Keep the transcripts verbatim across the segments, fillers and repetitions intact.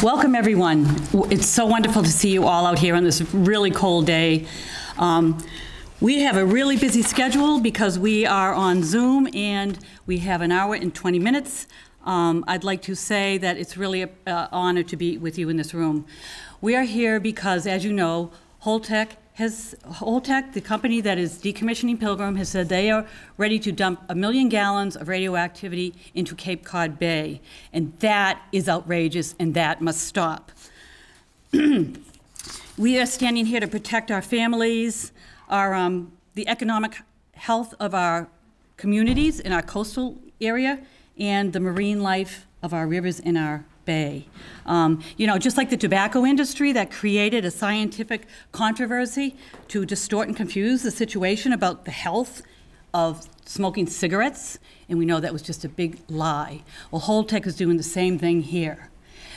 Welcome, everyone. It's so wonderful to see you all out here on this really cold day. Um, we have a really busy schedule because we are on Zoom and we have an hour and twenty minutes. Um, I'd like to say that it's really an uh, honor to be with you in this room. We are here because, as you know, Holtec has, Holtec, the company that is decommissioning Pilgrim, has said they are ready to dump a million gallons of radioactivity into Cape Cod Bay. And that is outrageous, and that must stop. We are standing here to protect our families, our, um, the economic health of our communities in our coastal area, and the marine life of our rivers and our bay. Um, you know, just like the tobacco industry that created a scientific controversy to distort and confuse the situation about the health of smoking cigarettes, and we know that was just a big lie. Well, Holtec is doing the same thing here.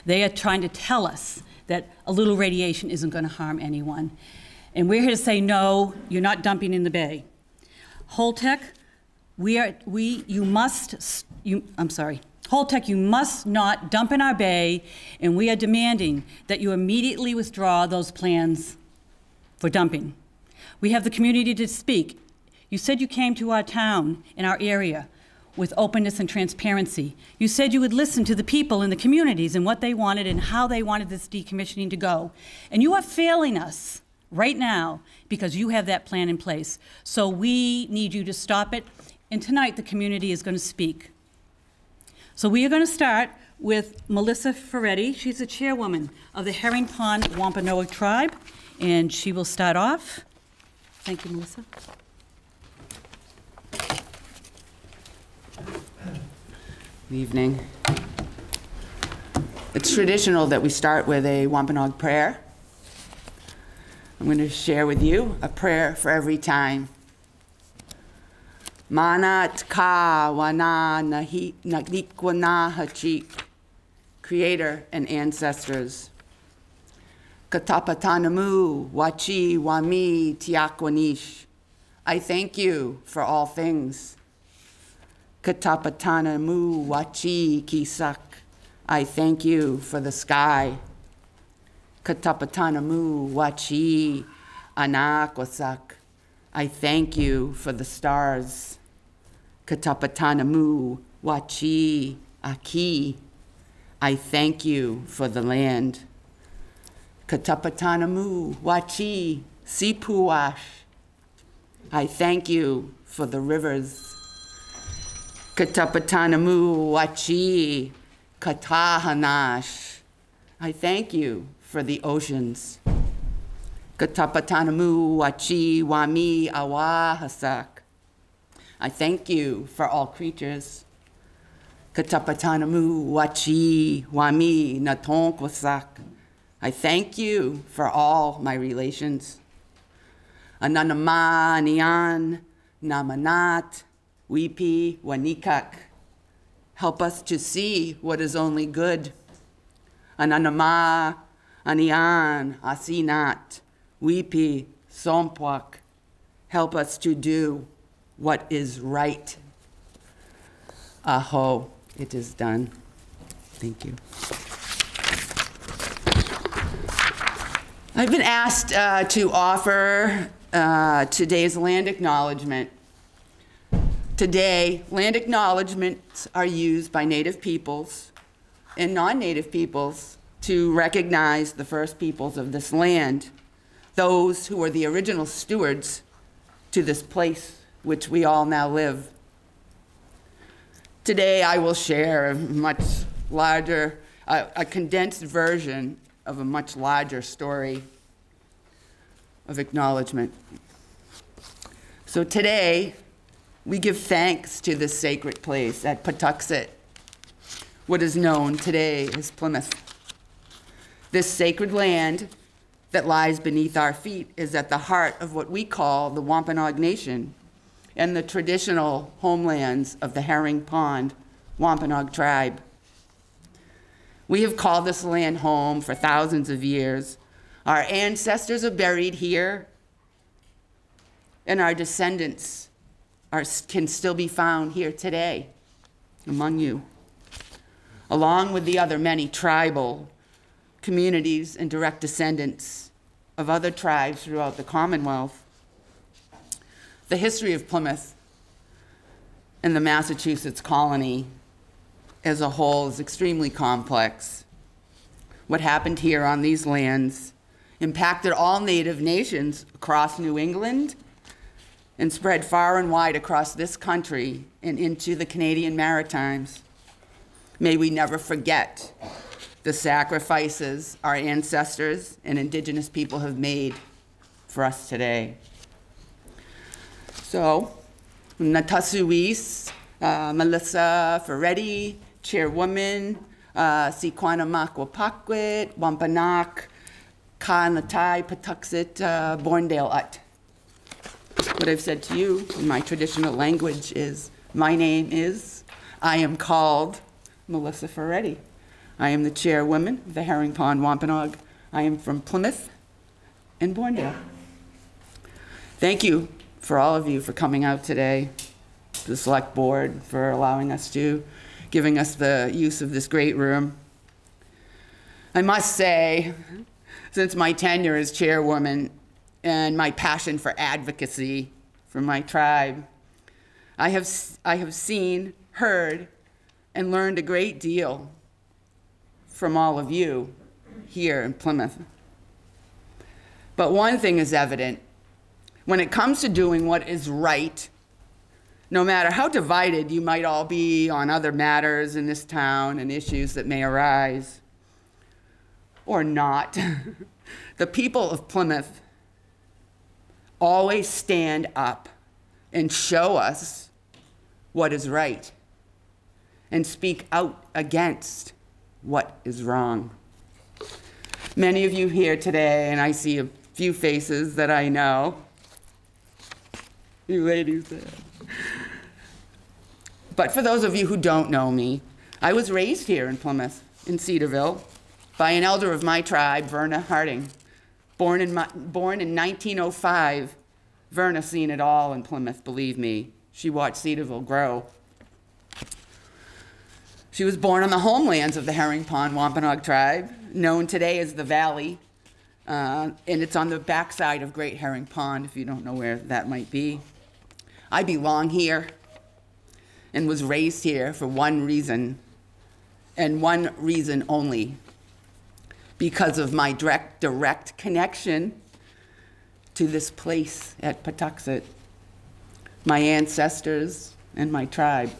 They are trying to tell us that a little radiation isn't going to harm anyone. And we're here to say, no, you're not dumping in the bay. Holtec, we are, we, you must, you, I'm sorry, Holtec, you must not dump in our bay, and we are demanding that you immediately withdraw those plans for dumping. We have the community to speak. You said you came to our town and our area with openness and transparency. You said you would listen to the people in the communities and what they wanted and how they wanted this decommissioning to go. And you are failing us right now because you have that plan in place. So we need you to stop it. And tonight, the community is going to speak. So we are going to start with Melissa Ferretti. She's the chairwoman of the Herring Pond Wampanoag tribe, and she will start off. Thank you, Melissa. Good evening. It's traditional that we start with a Wampanoag prayer. I'm going to share with you a prayer for every time. Manat ka wana nahi nakwana hachik, Creator and ancestors. Katapatanamu wachi wami tiakwanish. I thank you for all things. Katapatanamu wachi kisak. I thank you for the sky. Katapatanamu wachi anakwasak. I thank you for the stars. Katapatanamu wachi aki. I thank you for the land. Katapatanamu wachi sipuash. I thank you for the rivers. Katapatanamu wachi katahanash. I thank you for the oceans. Katapatanamu wachi wami awahasak. I thank you for all creatures. Katapatanamu wachi wami natonqwasak. I thank you for all my relations. Ananama nian namanat wipi wanikak. Help us to see what is only good. Ananama anian asinat wipi sompuak. Help us to do what is right. Aho, it is done. Thank you. I've been asked uh, to offer uh, today's land acknowledgement. Today, land acknowledgements are used by Native peoples and non-Native peoples to recognize the first peoples of this land, those who were the original stewards to this place which we all now live. Today I will share a much larger, uh, a condensed version of a much larger story of acknowledgement. So today we give thanks to this sacred place at Patuxet, what is known today as Plymouth. This sacred land that lies beneath our feet is at the heart of what we call the Wampanoag Nation and the traditional homelands of the Herring Pond Wampanoag tribe. We have called this land home for thousands of years. Our ancestors are buried here, and our descendants are, can still be found here today among you, along with the other many tribal communities and direct descendants of other tribes throughout the Commonwealth, the history of Plymouth and the Massachusetts colony as a whole is extremely complex. What happened here on these lands impacted all native nations across New England and spread far and wide across this country and into the Canadian Maritimes. May we never forget the sacrifices our ancestors and Indigenous people have made for us today. So, Natasuis, uh, Melissa Ferretti, Chairwoman, Sequanamaquapaquit, Wampanoag, Kaanatai, Patuxet, Borndale Ut. What I've said to you in my traditional language is, my name is, I am called Melissa Ferretti. I am the chairwoman of the Herring Pond Wampanoag. I am from Plymouth and Borndale. Thank you for all of you for coming out today, to the Select Board for allowing us to, giving us the use of this great room. I must say, since my tenure as chairwoman and my passion for advocacy for my tribe, I have, I have seen, heard, and learned a great deal from all of you here in Plymouth. But one thing is evident. When it comes to doing what is right, no matter how divided you might all be on other matters in this town and issues that may arise, or not, the people of Plymouth always stand up and show us what is right and speak out against what is wrong. Many of you here today, and I see a few faces that I know, you ladies there. But for those of you who don't know me, I was raised here in Plymouth, in Cedarville, by an elder of my tribe, Verna Harding. Born in, my, born in nineteen oh five, Verna seen it all in Plymouth, believe me. She watched Cedarville grow. She was born on the homelands of the Herring Pond Wampanoag tribe, known today as the Valley. Uh, and it's on the backside of Great Herring Pond, if you don't know where that might be. I belong here and was raised here for one reason, and one reason only, because of my direct, direct connection to this place at Patuxet, my ancestors and my tribe.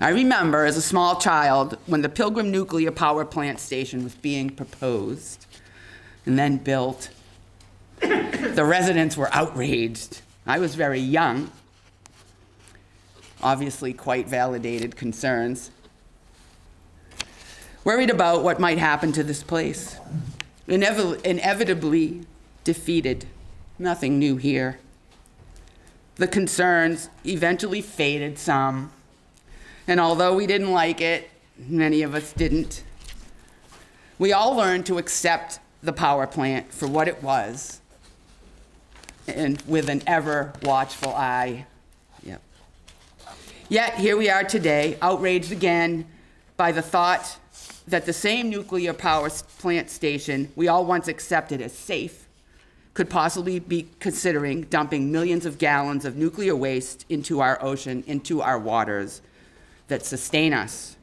I remember as a small child when the Pilgrim Nuclear Power Plant station was being proposed and then built. The residents were outraged. I was very young, obviously quite validated concerns, worried about what might happen to this place, Inev inevitably defeated. Nothing new here. The concerns eventually faded some, and although we didn't like it, many of us didn't, we all learned to accept the power plant for what it was, and with an ever watchful eye. Yep. Yet here we are today, outraged again by the thought that the same nuclear power plant station we all once accepted as safe could possibly be considering dumping millions of gallons of nuclear waste into our ocean, into our waters that sustain us.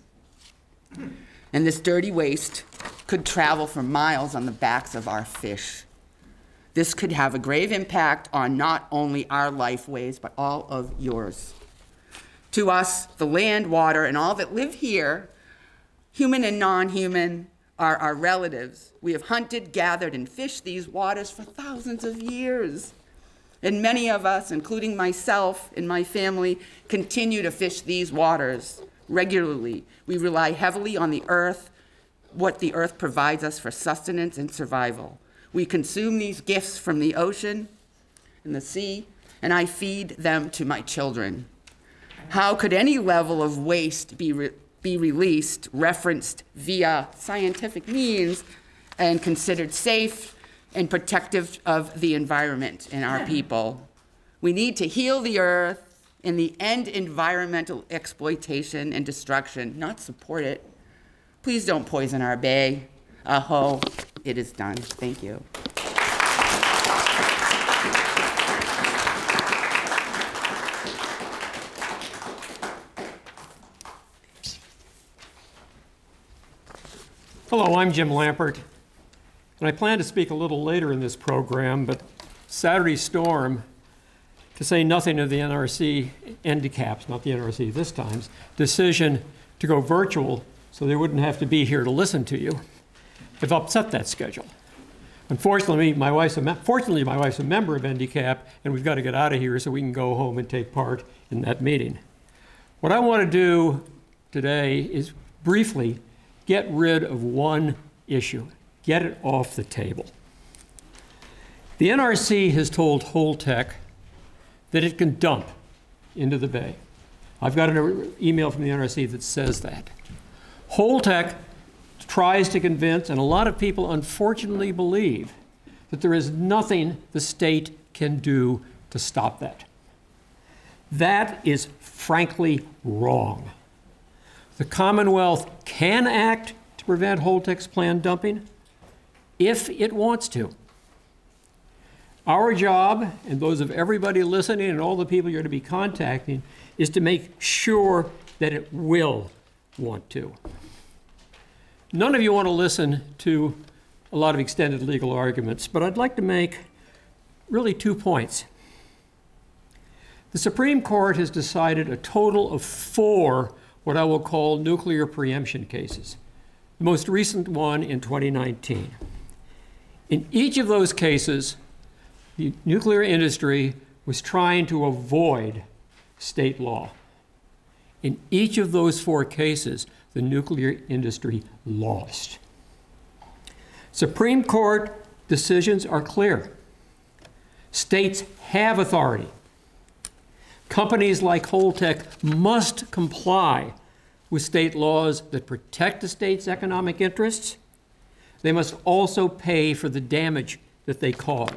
And this dirty waste could travel for miles on the backs of our fish. This could have a grave impact on not only our lifeways, but all of yours. To us, the land, water, and all that live here, human and non-human, are our relatives. We have hunted, gathered, and fished these waters for thousands of years. And many of us, including myself and my family, continue to fish these waters regularly. We rely heavily on the earth, what the earth provides us for sustenance and survival. We consume these gifts from the ocean and the sea, and I feed them to my children. How could any level of waste be, re be released, referenced via scientific means, and considered safe and protective of the environment and our people? We need to heal the earth and the end environmental exploitation and destruction, not support it. Please don't poison our bay, Aho, it is done. Thank you. Hello, I'm Jim Lampert, and I plan to speak a little later in this program, but Saturday's storm, to say nothing of the N R C, N D CAP's, not the N R C this time's, decision to go virtual so they wouldn't have to be here to listen to you, have upset that schedule. Unfortunately, my wife's a, fortunately, my wife's a member of N D CAP, and we've got to get out of here so we can go home and take part in that meeting. What I want to do today is briefly get rid of one issue. Get it off the table. The N R C has told Holtec that it can dump into the bay. I've got an email from the N R C that says that. Holtec tries to convince, and a lot of people unfortunately believe, that there is nothing the state can do to stop that. That is frankly wrong. The Commonwealth can act to prevent Holtec's planned dumping if it wants to. Our job, and those of everybody listening and all the people you're going to be contacting, is to make sure that it will want to. None of you want to listen to a lot of extended legal arguments, but I'd like to make really two points. The Supreme Court has decided a total of four what I will call nuclear preemption cases, the most recent one in twenty nineteen. In each of those cases, the nuclear industry was trying to avoid state law. In each of those four cases, the nuclear industry lost. Supreme Court decisions are clear. States have authority. Companies like Holtec must comply with state laws that protect the state's economic interests. They must also pay for the damage that they cause.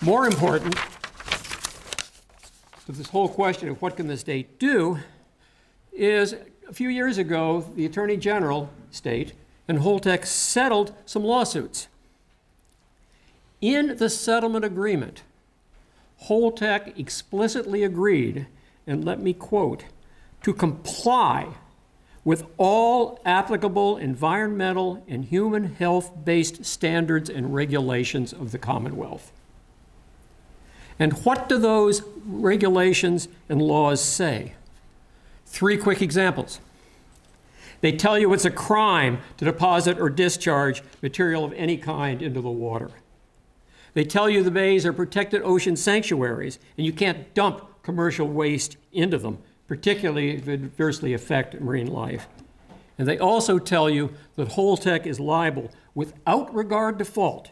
More important to this whole question of what can the state do is a few years ago, the Attorney General, state, and Holtec settled some lawsuits. In the settlement agreement, Holtec explicitly agreed, and let me quote, to comply with all applicable environmental and human health-based standards and regulations of the Commonwealth. And what do those regulations and laws say? Three quick examples. They tell you it's a crime to deposit or discharge material of any kind into the water. They tell you the bays are protected ocean sanctuaries, and you can't dump commercial waste into them, particularly if it adversely affects marine life. And they also tell you that Holtec is liable, without regard to fault,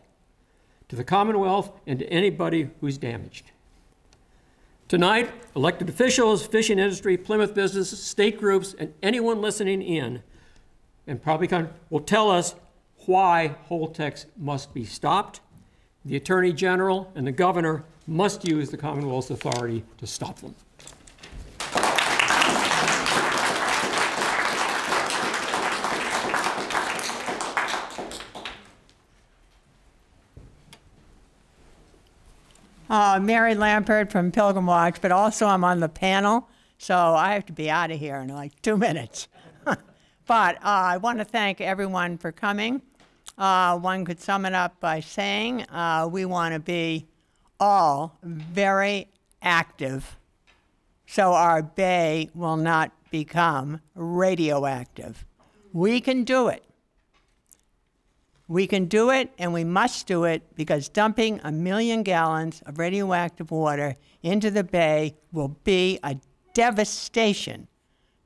to the Commonwealth and to anybody who's damaged. Tonight, elected officials, fishing industry, Plymouth businesses, state groups, and anyone listening in, and probably will tell us why Holtec must be stopped. The Attorney General and the Governor must use the Commonwealth's authority to stop them. Uh, Mary Lampert from Pilgrim Watch, but also I'm on the panel, so I have to be out of here in like two minutes. But uh, I want to thank everyone for coming. Uh, one could sum it up by saying uh, we want to be all very active so our bay will not become radioactive. We can do it. We can do it, and we must do it, because dumping a million gallons of radioactive water into the bay will be a devastation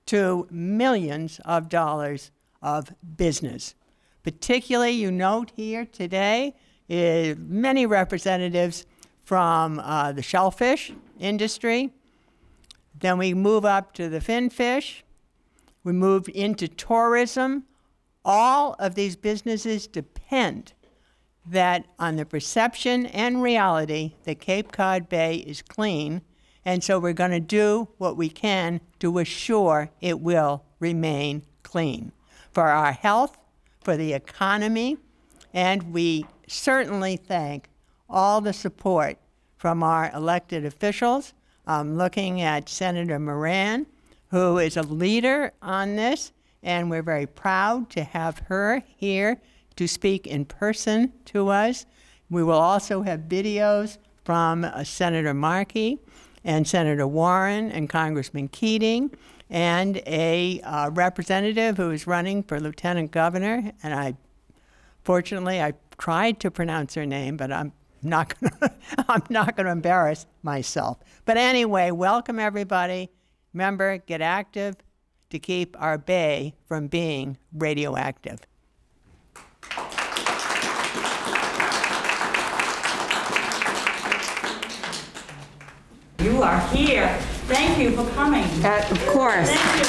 to millions of dollars of business. Particularly, you note here today, is many representatives from uh, the shellfish industry. Then we move up to the fin fish. We move into tourism. All of these businesses depend that on the perception and reality that Cape Cod Bay is clean, and so we're going to do what we can to assure it will remain clean for our health, for the economy, and we certainly thank all the support from our elected officials. I'm looking at Senator Moran, who is a leader on this, and we're very proud to have her here to speak in person to us. We will also have videos from uh, Senator Markey and Senator Warren and Congressman Keating, and a uh, representative who is running for lieutenant governor, and I, fortunately, I tried to pronounce her name, but I'm not gonna, I'm not gonna embarrass myself. But anyway, welcome everybody. Remember, get active to keep our bay from being radioactive. You are here. Thank you for coming. Uh, of course. Thank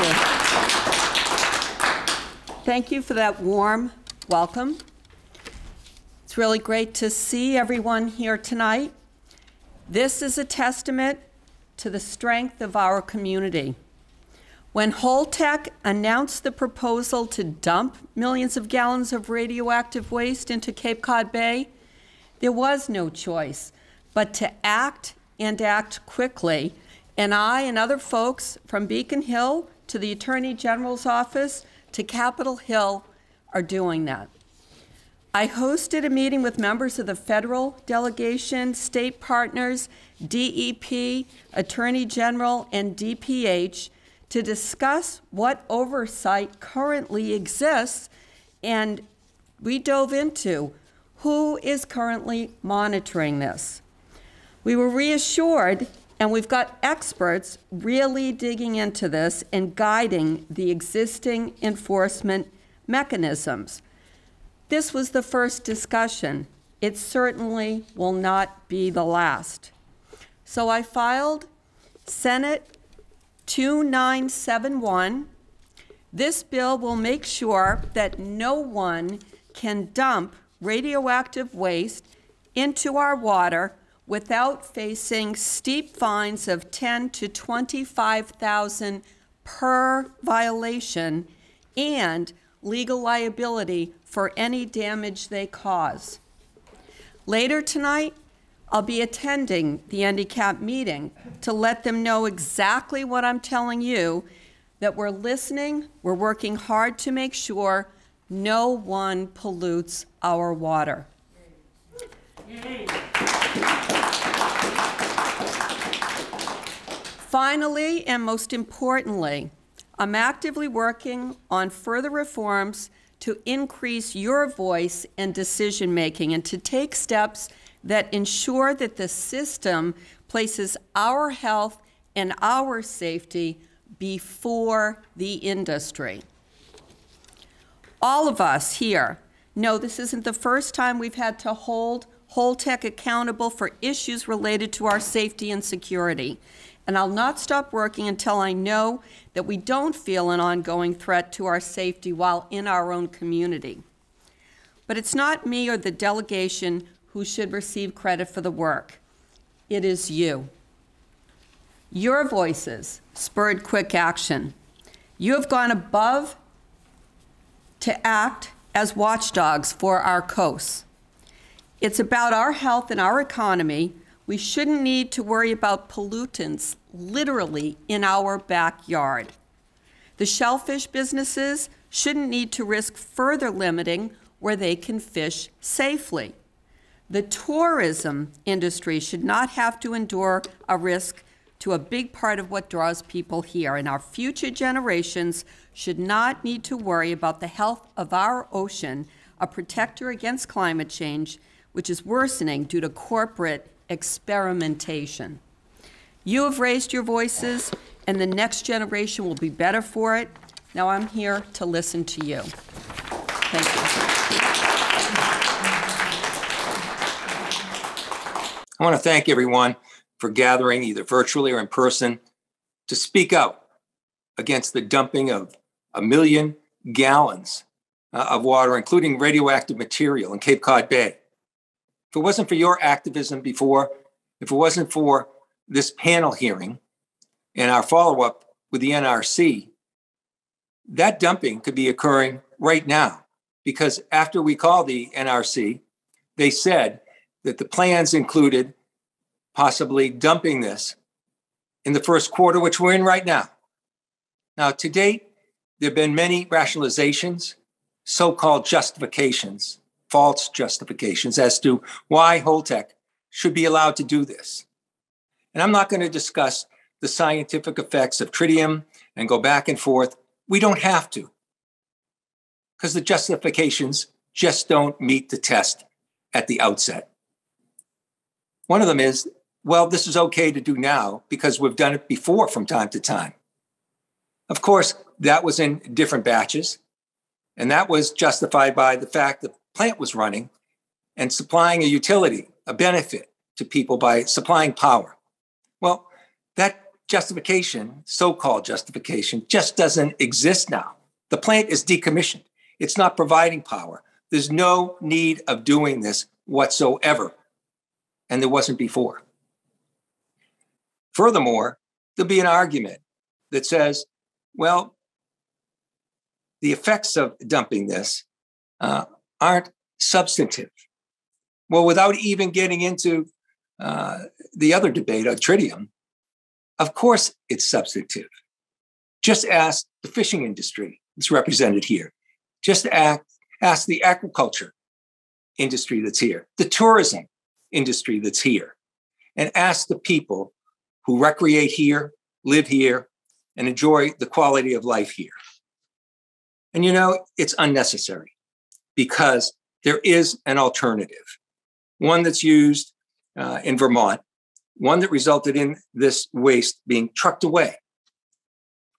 you. Thank you. Thank you for that warm welcome. It's really great to see everyone here tonight. This is a testament to the strength of our community. When Holtec announced the proposal to dump millions of gallons of radioactive waste into Cape Cod Bay, there was no choice but to act and act quickly. And I and other folks from Beacon Hill to the Attorney General's office to Capitol Hill are doing that. I hosted a meeting with members of the federal delegation, state partners, D E P, Attorney General, and D P H to discuss what oversight currently exists, and we dove into who is currently monitoring this. We were reassured, and we've got experts really digging into this and guiding the existing enforcement mechanisms. This was the first discussion. It certainly will not be the last. So I filed Senate two nine seven one. This bill will make sure that no one can dump radioactive waste into our water without facing steep fines of ten thousand to twenty-five thousand dollars per violation and legal liability for any damage they cause. Later tonight, I'll be attending the N D CAP meeting to let them know exactly what I'm telling you, that we're listening, we're working hard to make sure no one pollutes our water. Yay. Finally, and most importantly, I'm actively working on further reforms to increase your voice and decision making and to take steps that ensure that the system places our health and our safety before the industry. All of us here know this isn't the first time we've had to hold Holtec accountable for issues related to our safety and security. And I'll not stop working until I know that we don't feel an ongoing threat to our safety while in our own community. But it's not me or the delegation who should receive credit for the work. It is you. Your voices spurred quick action. You have gone above to act as watchdogs for our coasts. It's about our health and our economy. We shouldn't need to worry about pollutants literally in our backyard. The shellfish businesses shouldn't need to risk further limiting where they can fish safely. The tourism industry should not have to endure a risk to a big part of what draws people here, and our future generations should not need to worry about the health of our ocean, a protector against climate change, which is worsening due to corporate experimentation. You have raised your voices, and the next generation will be better for it. Now I'm here to listen to you. Thank you. I want to thank everyone for gathering, either virtually or in person, to speak out against the dumping of a million gallons of water, including radioactive material, in Cape Cod Bay. If it wasn't for your activism before, if it wasn't for this panel hearing and our follow-up with the N R C, that dumping could be occurring right now, because after we called the N R C, they said that the plans included possibly dumping this in the first quarter, which we're in right now. Now, to date, there have been many rationalizations, so-called justifications, false justifications as to why Holtec should be allowed to do this. And I'm not going to discuss the scientific effects of tritium and go back and forth. We don't have to, because the justifications just don't meet the test at the outset. One of them is, well, this is okay to do now because we've done it before from time to time. Of course, that was in different batches, and that was justified by the fact that the plant was running and supplying a utility, a benefit to people by supplying power. Well, that justification, so-called justification, just doesn't exist now. The plant is decommissioned. It's not providing power. There's no need of doing this whatsoever, and there wasn't before. Furthermore, there'll be an argument that says, well, the effects of dumping this uh, aren't substantive. Well, without even getting into uh, the other debate on tritium, of course it's substantive. Just ask the fishing industry that's represented here. Just ask, ask the agriculture industry that's here, the tourism industry that's here, and ask the people who recreate here, live here, and enjoy the quality of life here. And you know, it's unnecessary, because there is an alternative, one that's used uh, in Vermont, one that resulted in this waste being trucked away,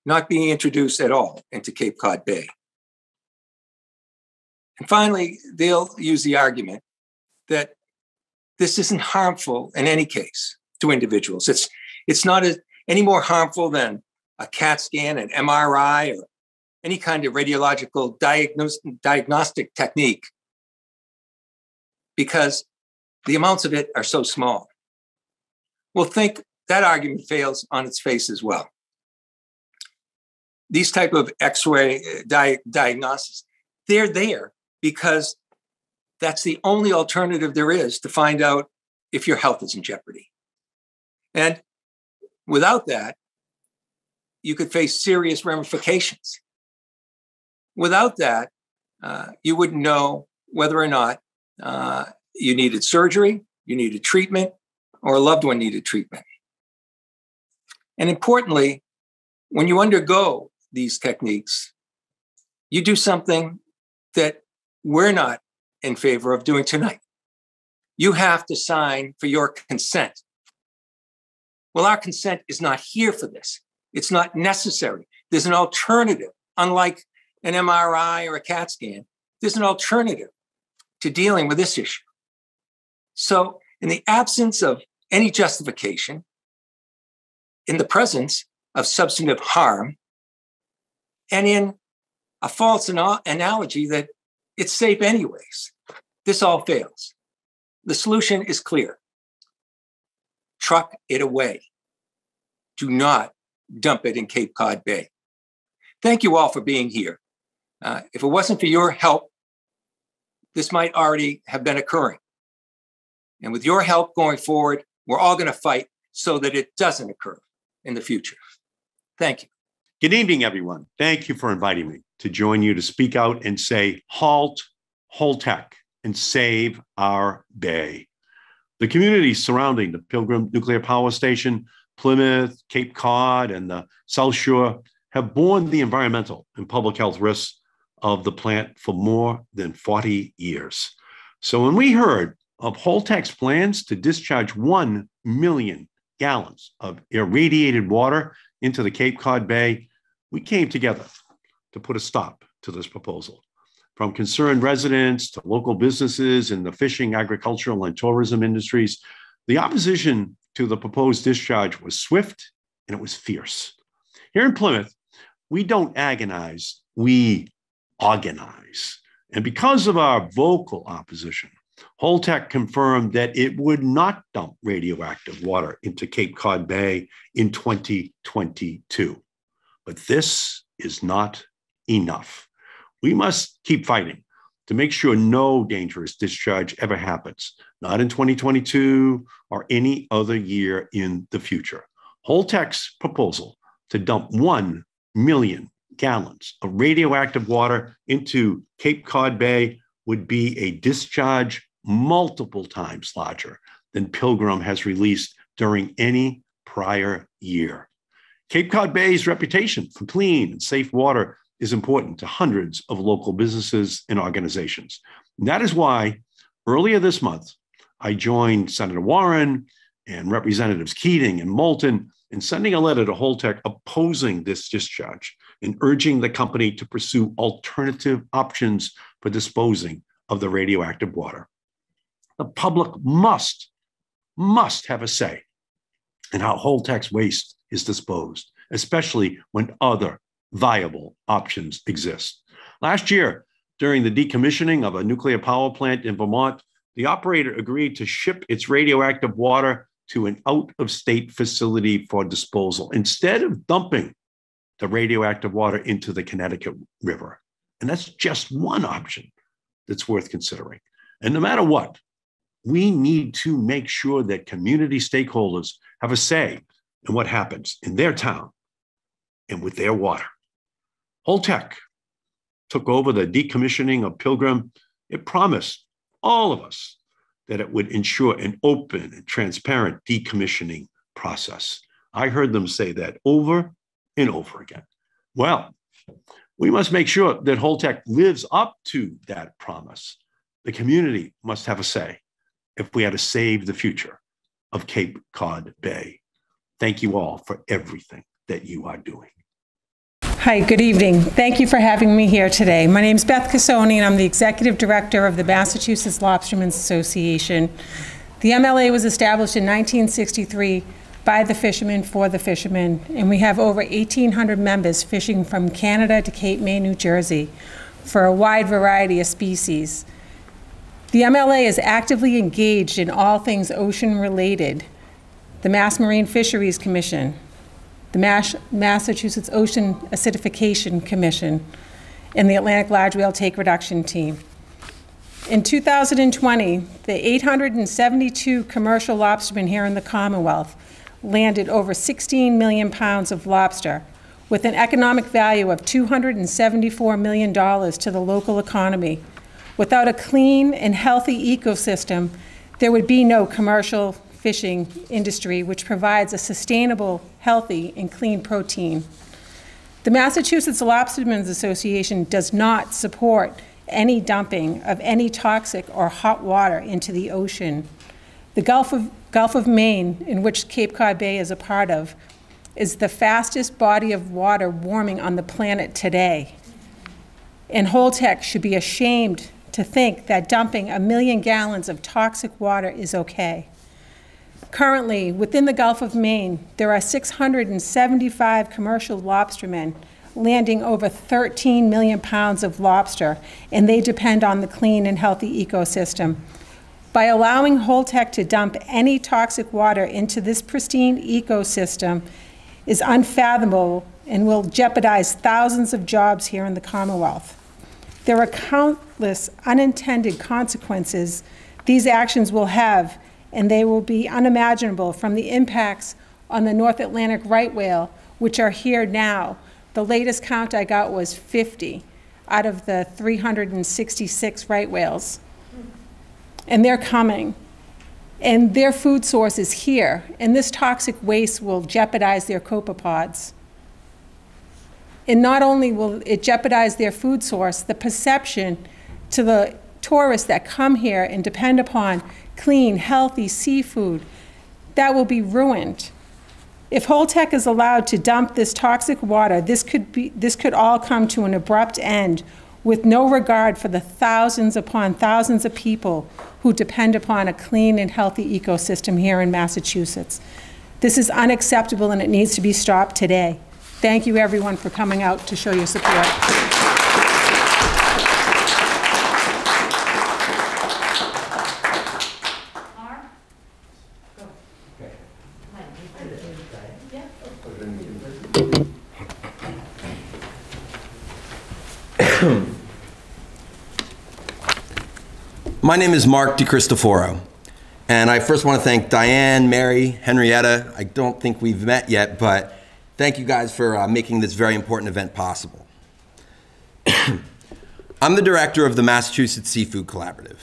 not being introduced at all into Cape Cod Bay. And finally, they'll use the argument that this isn't harmful in any case to individuals. It's, it's not a, any more harmful than a CAT scan, an M R I, or any kind of radiological diagnos- diagnostic technique, because the amounts of it are so small. Well, think that argument fails on its face as well. These type of X-ray di- diagnosis, they're there because that's the only alternative there is to find out if your health is in jeopardy. And without that, you could face serious ramifications. Without that, uh, you wouldn't know whether or not uh, you needed surgery, you needed treatment, or a loved one needed treatment. And importantly, when you undergo these techniques, you do something that we're not in favor of doing tonight. You have to sign for your consent. Well, our consent is not here for this. It's not necessary. There's an alternative, unlike an M R I or a CAT scan. There's an alternative to dealing with this issue. So in the absence of any justification, in the presence of substantive harm, and in a false ana- analogy that it's safe anyways, this all fails. The solution is clear. Truck it away. Do not dump it in Cape Cod Bay. Thank you all for being here. Uh, if it wasn't for your help, this might already have been occurring. And with your help going forward, we're all going to fight so that it doesn't occur in the future. Thank you. Good evening, everyone. Thank you for inviting me to join you to speak out and say, halt, Holtec, and save our bay. The communities surrounding the Pilgrim Nuclear Power Station, Plymouth, Cape Cod, and the South Shore have borne the environmental and public health risks of the plant for more than forty years. So when we heard of Holtec's plans to discharge one million gallons of irradiated water into the Cape Cod Bay, we came together to put a stop to this proposal. From concerned residents to local businesses in the fishing, agricultural, and tourism industries, the opposition to the proposed discharge was swift and it was fierce. Here in Plymouth, we don't agonize, we organize. And because of our vocal opposition, Holtec confirmed that it would not dump radioactive water into Cape Cod Bay in twenty twenty-two. But this is not enough. We must keep fighting to make sure no dangerous discharge ever happens, not in twenty twenty-two or any other year in the future. Holtec's proposal to dump one million gallons of radioactive water into Cape Cod Bay would be a discharge multiple times larger than Pilgrim has released during any prior year. Cape Cod Bay's reputation for clean and safe water is important to hundreds of local businesses and organizations. And that is why earlier this month, I joined Senator Warren and Representatives Keating and Moulton in sending a letter to Holtec opposing this discharge and urging the company to pursue alternative options for disposing of the radioactive water. The public must, must have a say in how Holtec's waste is disposed, especially when other viable options exist. Last year, during the decommissioning of a nuclear power plant in Vermont, the operator agreed to ship its radioactive water to an out-of-state facility for disposal instead of dumping the radioactive water into the Connecticut River. And that's just one option that's worth considering. And no matter what, we need to make sure that community stakeholders have a say in what happens in their town and with their water. Holtec took over the decommissioning of Pilgrim. It promised all of us that it would ensure an open and transparent decommissioning process. I heard them say that over and over again. Well, we must make sure that Holtec lives up to that promise. The community must have a say if we are to save the future of Cape Cod Bay. Thank you all for everything that you are doing. Hi, good evening. Thank you for having me here today. My name is Beth Casone, and I'm the Executive Director of the Massachusetts Lobstermen's Association. The M L A was established in nineteen sixty-three by the fishermen for the fishermen, and we have over eighteen hundred members fishing from Canada to Cape May, New Jersey, for a wide variety of species. The M L A is actively engaged in all things ocean-related. The Mass Marine Fisheries Commission, the Mass Massachusetts Ocean Acidification Commission, and the Atlantic Large Whale Take Reduction Team. In two thousand twenty, the eight hundred seventy-two commercial lobstermen here in the Commonwealth landed over sixteen million pounds of lobster with an economic value of two hundred seventy-four million dollars to the local economy. Without a clean and healthy ecosystem, there would be no commercial fishing industry, which provides a sustainable, healthy, and clean protein. The Massachusetts Lobstermen's Association does not support any dumping of any toxic or hot water into the ocean. The Gulf of, Gulf of Maine, in which Cape Cod Bay is a part of, is the fastest body of water warming on the planet today. And Holtec should be ashamed to think that dumping a million gallons of toxic water is okay. Currently, within the Gulf of Maine, there are six hundred seventy-five commercial lobstermen landing over thirteen million pounds of lobster, and they depend on the clean and healthy ecosystem. By allowing Holtec to dump any toxic water into this pristine ecosystem is unfathomable and will jeopardize thousands of jobs here in the Commonwealth. There are countless unintended consequences these actions will have, and they will be unimaginable, from the impacts on the North Atlantic right whale, which are here now. The latest count I got was fifty out of the three hundred sixty-six right whales. And they're coming. And their food source is here. And this toxic waste will jeopardize their copepods. And not only will it jeopardize their food source, the perception to the tourists that come here and depend upon clean, healthy seafood, that will be ruined. If Holtec is allowed to dump this toxic water, this could be, this could all come to an abrupt end with no regard for the thousands upon thousands of people who depend upon a clean and healthy ecosystem here in Massachusetts. This is unacceptable, and it needs to be stopped today. Thank you, everyone, for coming out to show your support. My name is Mark De Cristoforo, and I first want to thank Diane, Mary, Henrietta. I don't think we've met yet, but thank you guys for uh, making this very important event possible. I'm the director of the Massachusetts Seafood Collaborative.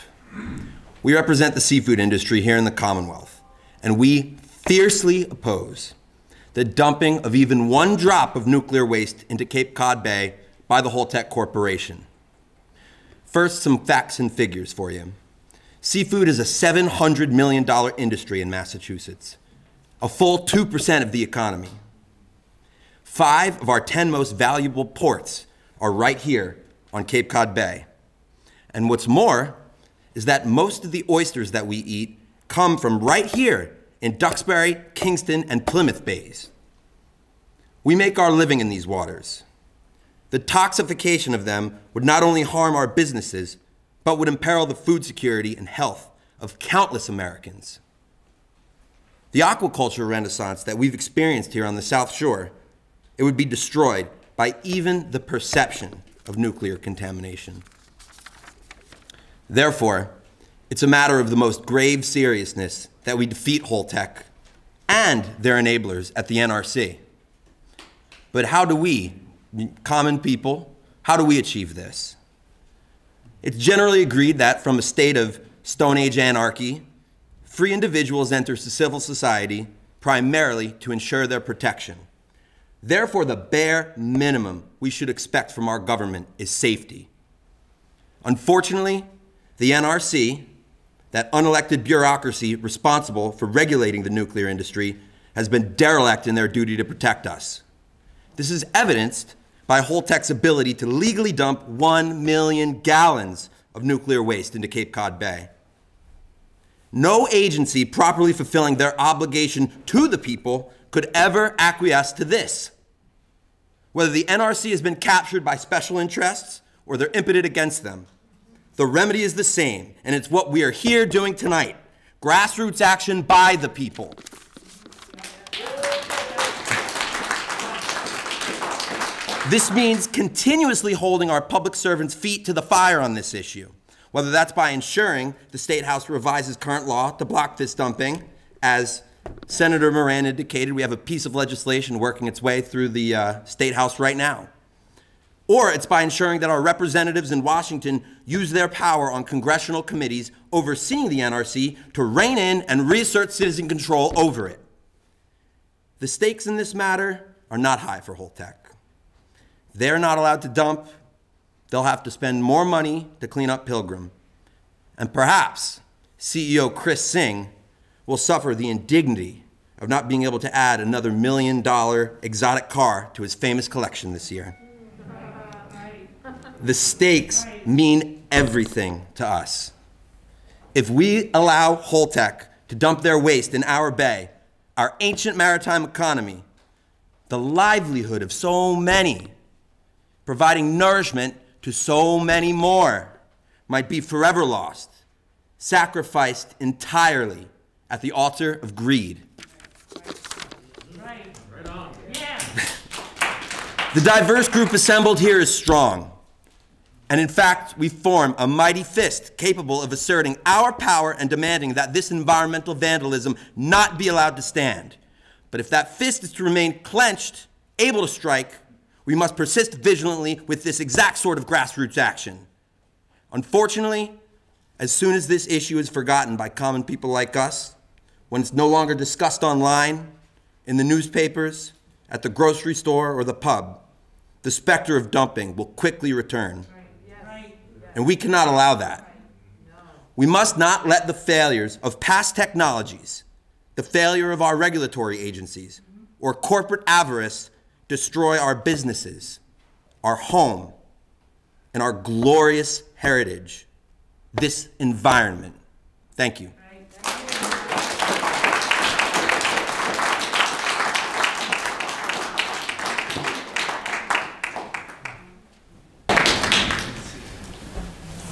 We represent the seafood industry here in the Commonwealth, and we fiercely oppose the dumping of even one drop of nuclear waste into Cape Cod Bay by the Holtec Corporation. First, some facts and figures for you. Seafood is a seven hundred million dollar industry in Massachusetts, a full two percent of the economy. Five of our ten most valuable ports are right here on Cape Cod Bay. And what's more is that most of the oysters that we eat come from right here in Duxbury, Kingston, and Plymouth Bays. We make our living in these waters. The toxification of them would not only harm our businesses, but would imperil the food security and health of countless Americans. The aquaculture renaissance that we've experienced here on the South Shore, it would be destroyed by even the perception of nuclear contamination. Therefore, it's a matter of the most grave seriousness that we defeat Holtec and their enablers at the N R C. But how do we, common people, how do we achieve this? It's generally agreed that from a state of Stone Age anarchy, free individuals enter civil society primarily to ensure their protection. Therefore, the bare minimum we should expect from our government is safety. Unfortunately, the N R C, that unelected bureaucracy responsible for regulating the nuclear industry, has been derelict in their duty to protect us. This is evidenced by Holtec's ability to legally dump one million gallons of nuclear waste into Cape Cod Bay. No agency properly fulfilling their obligation to the people could ever acquiesce to this. Whether the N R C has been captured by special interests or they're impotent against them, the remedy is the same, and it's what we are here doing tonight. Grassroots action by the people. This means continuously holding our public servants' feet to the fire on this issue, whether that's by ensuring the State House revises current law to block this dumping. As Senator Moran indicated, we have a piece of legislation working its way through the uh, State House right now. Or it's by ensuring that our representatives in Washington use their power on congressional committees overseeing the N R C to rein in and reassert citizen control over it. The stakes in this matter are not high for Holtec. They're not allowed to dump. They'll have to spend more money to clean up Pilgrim. And perhaps C E O Chris Singh will suffer the indignity of not being able to add another million dollar exotic car to his famous collection this year. The stakes mean everything to us. If we allow Holtec to dump their waste in our bay, our ancient maritime economy, the livelihood of so many, providing nourishment to so many more, might be forever lost, sacrificed entirely at the altar of greed. Right. Right on. Yeah. The diverse group assembled here is strong. And in fact, we form a mighty fist capable of asserting our power and demanding that this environmental vandalism not be allowed to stand. But if that fist is to remain clenched, able to strike, we must persist vigilantly with this exact sort of grassroots action. Unfortunately, as soon as this issue is forgotten by common people like us, when it's no longer discussed online, in the newspapers, at the grocery store, or the pub, the specter of dumping will quickly return. And we cannot allow that. We must not let the failures of past technologies, the failure of our regulatory agencies, or corporate avarice destroy our businesses, our home, and our glorious heritage, this environment. Thank you.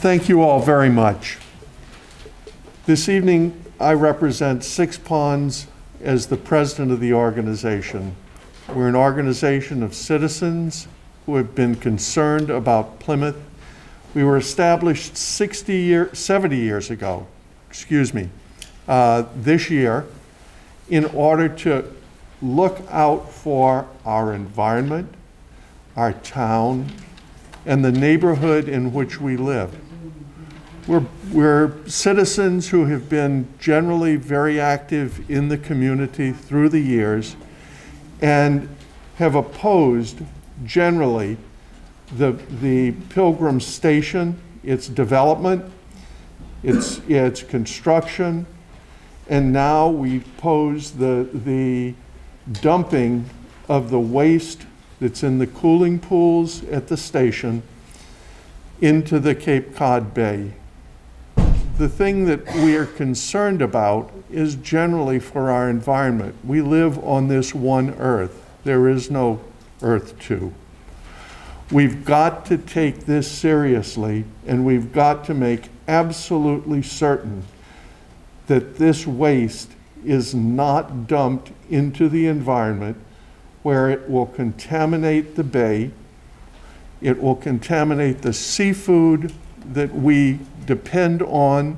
Thank you all very much. This evening, I represent Six Ponds as the president of the organization. We're an organization of citizens, who have been concerned about Plymouth. We were established sixty year, seventy years ago, excuse me, uh, this year, in order to look out for our environment, our town, and the neighborhood in which we live. We're, we're citizens who have been generally very active in the community through the years and have opposed generally the, the Pilgrim Station, its development, its, its construction, and now we oppose the, the dumping of the waste that's in the cooling pools at the station into the Cape Cod Bay. The thing that we are concerned about is generally for our environment. We live on this one Earth. There is no Earth two. We've got to take this seriously, and we've got to make absolutely certain that this waste is not dumped into the environment where it will contaminate the bay, it will contaminate the seafood that we depend on,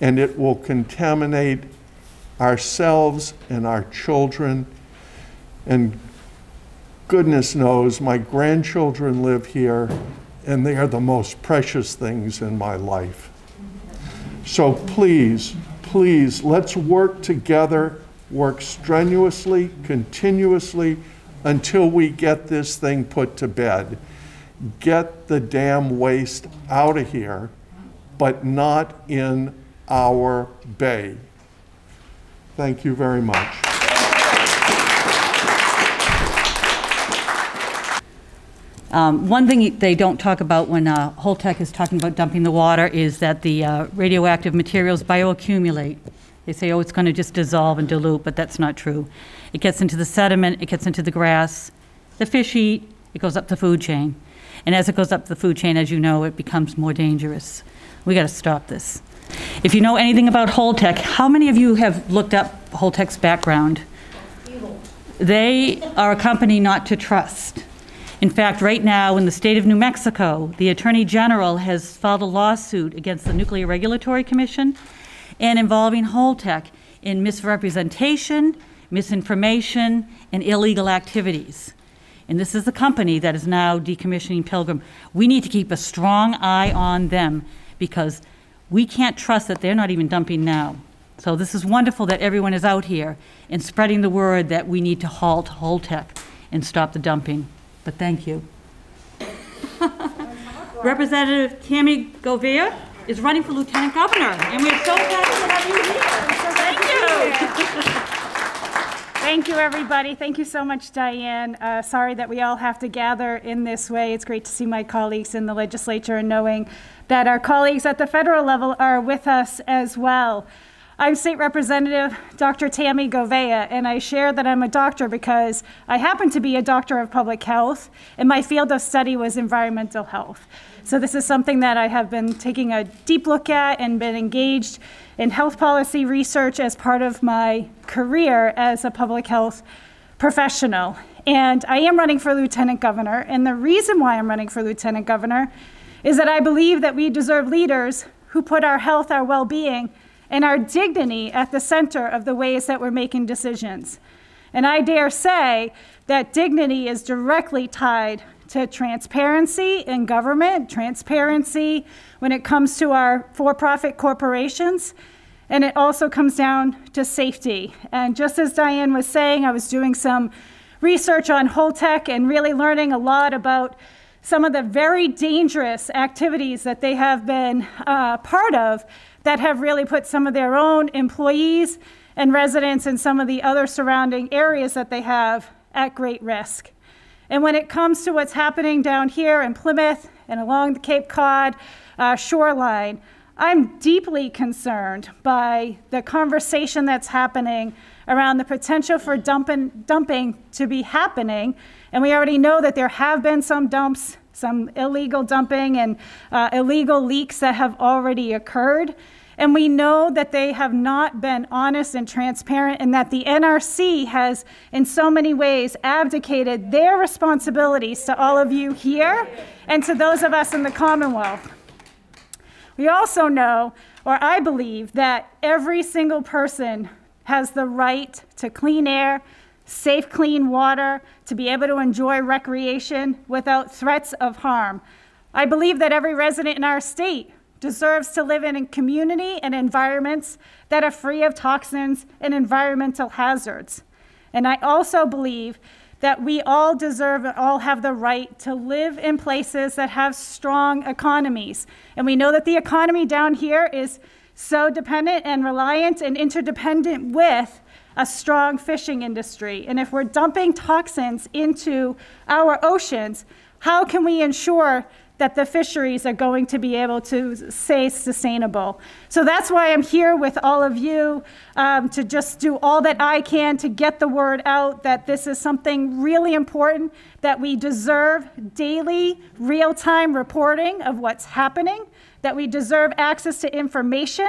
and it will contaminate ourselves and our children. And goodness knows, my grandchildren live here, and they are the most precious things in my life. So please, please, let's work together, work strenuously, continuously, until we get this thing put to bed. Get the damn waste out of here, but not in our bay. Thank you very much. Um, one thing they don't talk about when uh, Holtec is talking about dumping the water is that the uh, radioactive materials bioaccumulate. They say, oh, it's going to just dissolve and dilute, but that's not true. It gets into the sediment, it gets into the grass, the fish eat, it goes up the food chain. And as it goes up the food chain, as you know, it becomes more dangerous. We got to stop this. If you know anything about Holtec, how many of you have looked up Holtec's background? Evil. They are a company not to trust. In fact, right now in the state of New Mexico, the Attorney General has filed a lawsuit against the Nuclear Regulatory Commission and involving Holtec in misrepresentation, misinformation, and illegal activities. And this is the company that is now decommissioning Pilgrim. We need to keep a strong eye on them because we can't trust that they're not even dumping now. So this is wonderful that everyone is out here and spreading the word that we need to halt Holtec and stop the dumping. But thank you. Representative Tammy Govea is running for Lieutenant Governor, and we're so happy to have you here. So thank you. Thank you, everybody. Thank you so much, Diane. Uh, sorry that we all have to gather in this way. It's great to see my colleagues in the legislature and knowing that our colleagues at the federal level are with us as well. I'm State Representative Doctor Tammy Govea, and I share that I'm a doctor because I happen to be a doctor of public health, and my field of study was environmental health. So this is something that I have been taking a deep look at and been engaged in health policy research as part of my career as a public health professional. And I am running for Lieutenant Governor, and the reason why I'm running for Lieutenant Governor is that I believe that we deserve leaders who put our health, our well-being, and our dignity at the center of the ways that we're making decisions. And I dare say that dignity is directly tied to transparency in government, transparency when it comes to our for-profit corporations, and it also comes down to safety. And just as Diane was saying, I was doing some research on Holtec and really learning a lot about some of the very dangerous activities that they have been uh, part of that have really put some of their own employees and residents in some of the other surrounding areas that they have at great risk. And when it comes to what's happening down here in Plymouth and along the Cape Cod uh, shoreline, I'm deeply concerned by the conversation that's happening around the potential for dumping, dumping to be happening. And we already know that there have been some dumps, some illegal dumping and uh, illegal leaks that have already occurred. And we know that they have not been honest and transparent, and that the N R C has, in so many ways, abdicated their responsibilities to all of you here and to those of us in the Commonwealth. We also know, or I believe, that every single person has the right to clean air, safe, clean water, to be able to enjoy recreation without threats of harm. I believe that every resident in our state deserves to live in a community and environments that are free of toxins and environmental hazards. And I also believe that we all deserve and all have the right to live in places that have strong economies. And we know that the economy down here is so dependent and reliant and interdependent with a strong fishing industry. And if we're dumping toxins into our oceans, how can we ensure that the fisheries are going to be able to stay sustainable? So that's why I'm here with all of you, um, to just do all that I can to get the word out that this is something really important, that we deserve daily, real-time reporting of what's happening, that we deserve access to information,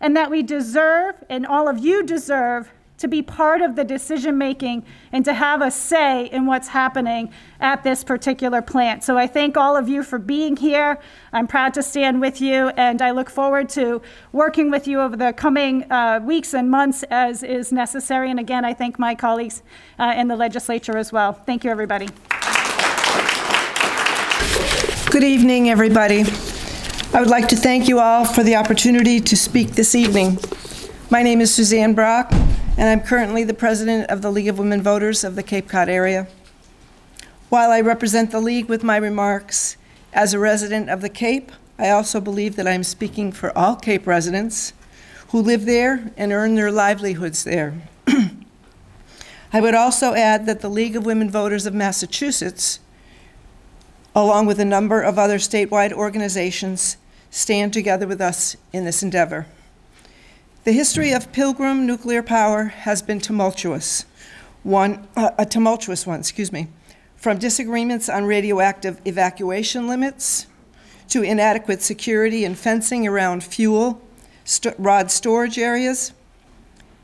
and that we deserve, and all of you deserve, to be part of the decision-making and to have a say in what's happening at this particular plant. So I thank all of you for being here. I'm proud to stand with you, and I look forward to working with you over the coming uh, weeks and months as is necessary. And again, I thank my colleagues uh, in the legislature as well. Thank you, everybody. Good evening, everybody. I would like to thank you all for the opportunity to speak this evening. My name is Suzanne Brock, and I'm currently the president of the League of Women Voters of the Cape Cod area. While I represent the League with my remarks, as a resident of the Cape, I also believe that I'm speaking for all Cape residents who live there and earn their livelihoods there. I would also add that the League of Women Voters of Massachusetts, along with a number of other statewide organizations, stand together with us in this endeavor. The history of Pilgrim Nuclear Power has been tumultuous, one, uh, a tumultuous one, excuse me, from disagreements on radioactive evacuation limits to inadequate security and fencing around fuel, st rod storage areas,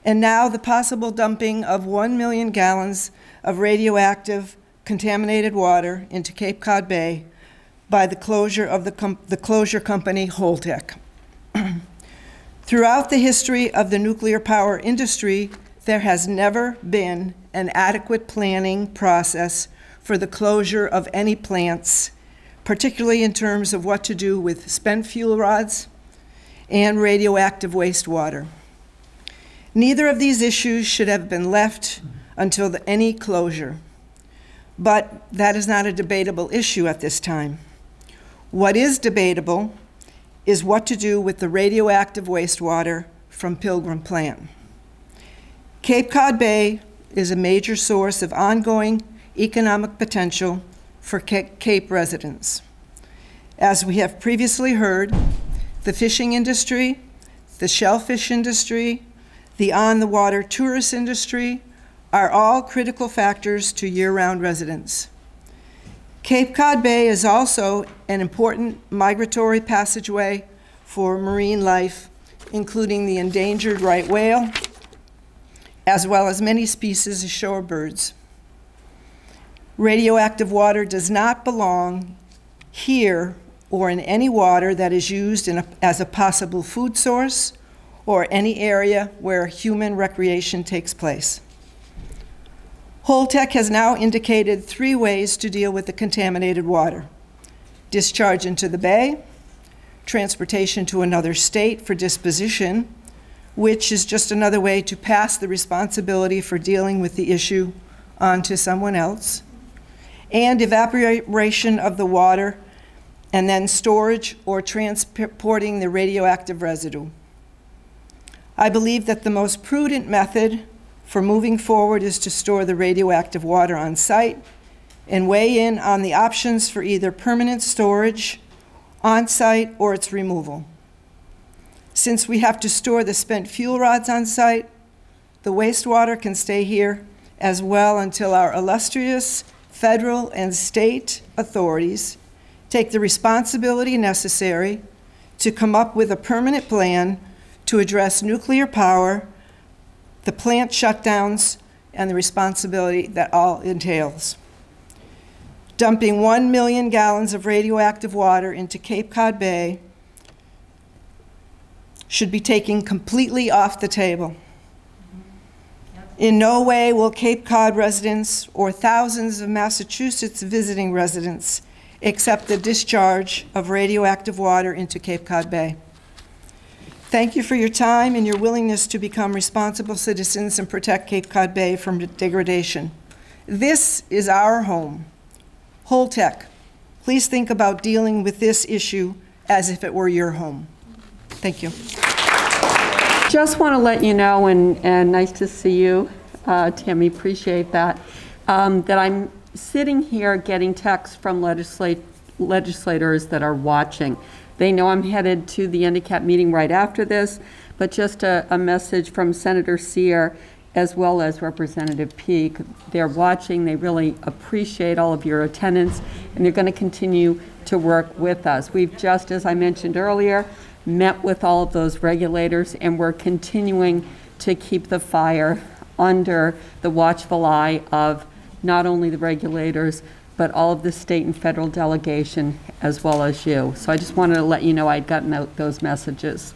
and now the possible dumping of one million gallons of radioactive contaminated water into Cape Cod Bay by the closure of the, com the closure company Holtec. Throughout the history of the nuclear power industry, there has never been an adequate planning process for the closure of any plants, particularly in terms of what to do with spent fuel rods and radioactive wastewater. Neither of these issues should have been left until the, any closure, but that is not a debatable issue at this time. What is debatable is what to do with the radioactive wastewater from Pilgrim Plant. Cape Cod Bay is a major source of ongoing economic potential for Cape residents. As we have previously heard, the fishing industry, the shellfish industry, the on-the-water tourist industry are all critical factors to year-round residents. Cape Cod Bay is also an important migratory passageway for marine life, including the endangered right whale, as well as many species of shorebirds. Radioactive water does not belong here or in any water that is used in a, as a possible food source or any area where human recreation takes place. Holtec has now indicated three ways to deal with the contaminated water: discharge into the bay, transportation to another state for disposition, which is just another way to pass the responsibility for dealing with the issue onto someone else, and evaporation of the water, and then storage or transporting the radioactive residue. I believe that the most prudent method for moving forward is to store the radioactive water on site and weigh in on the options for either permanent storage on site or its removal. Since we have to store the spent fuel rods on site, the wastewater can stay here as well until our illustrious federal and state authorities take the responsibility necessary to come up with a permanent plan to address nuclear power, the plant shutdowns, and the responsibility that all entails. Dumping one million gallons of radioactive water into Cape Cod Bay should be taken completely off the table. In no way will Cape Cod residents or thousands of Massachusetts visiting residents accept the discharge of radioactive water into Cape Cod Bay. Thank you for your time and your willingness to become responsible citizens and protect Cape Cod Bay from degradation. This is our home. Holtec, please think about dealing with this issue as if it were your home. Thank you. Just want to let you know, and, and nice to see you, uh, Tammy, appreciate that, um, that I'm sitting here getting texts from legislate, legislators that are watching. They know I'm headed to the N D C A P meeting right after this, but just a, a message from Senator Sear as well as Representative Peake. They're watching, they really appreciate all of your attendance, and they're going to continue to work with us. We've just, as I mentioned earlier, met with all of those regulators, and we're continuing to keep the fire under the watchful eye of not only the regulators, but all of the state and federal delegation, as well as you. So I just wanted to let you know I'd gotten out those messages.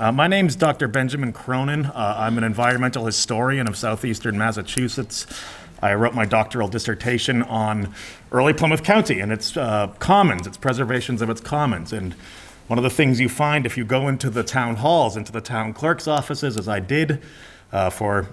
Uh, my name's Doctor Benjamin Cronin. Uh, I'm an environmental historian of southeastern Massachusetts. I wrote my doctoral dissertation on early Plymouth County and its uh, commons, its preservations of its commons. And one of the things you find if you go into the town halls, into the town clerk's offices, as I did uh, for